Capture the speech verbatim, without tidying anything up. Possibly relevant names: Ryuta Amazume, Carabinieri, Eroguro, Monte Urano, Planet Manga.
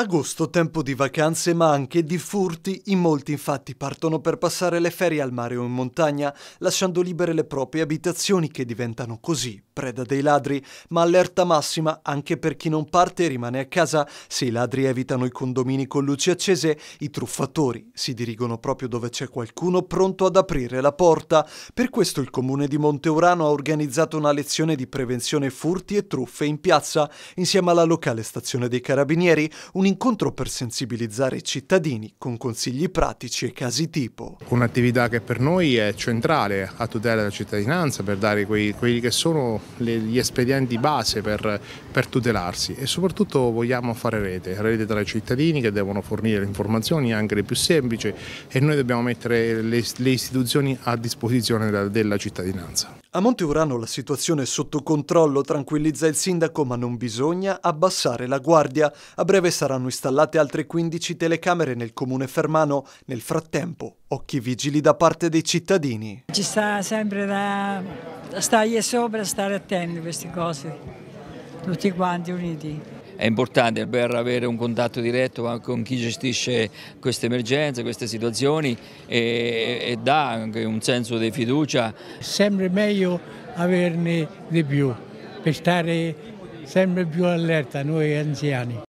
Agosto, tempo di vacanze ma anche di furti. In molti infatti partono per passare le ferie al mare o in montagna, lasciando libere le proprie abitazioni che diventano così preda dei ladri. Ma allerta massima anche per chi non parte e rimane a casa. Se i ladri evitano i condomini con luci accese, i truffatori si dirigono proprio dove c'è qualcuno pronto ad aprire la porta. Per questo il comune di Monte Urano ha organizzato una lezione di prevenzione furti e truffe in piazza, insieme alla locale stazione dei Carabinieri, un incontro per sensibilizzare i cittadini con consigli pratici e casi tipo. Un'attività che per noi è centrale a tutela della cittadinanza, per dare quei, quelli che sono le, gli espedienti base per, per tutelarsi, e soprattutto vogliamo fare rete, rete tra i cittadini che devono fornire le informazioni, anche le più semplici, e noi dobbiamo mettere le, le istituzioni a disposizione della, della cittadinanza. A Monte Urano la situazione è sotto controllo, tranquillizza il sindaco, ma non bisogna abbassare la guardia. A breve saranno installate altre quindici telecamere nel comune fermano. Nel frattempo, occhi vigili da parte dei cittadini. Ci sta sempre da stare sopra, stare attenti a queste cose, tutti quanti uniti. È importante per avere un contatto diretto con chi gestisce queste emergenze, queste situazioni, e, e dà anche un senso di fiducia. È sempre meglio averne di più per stare sempre più allerta noi anziani.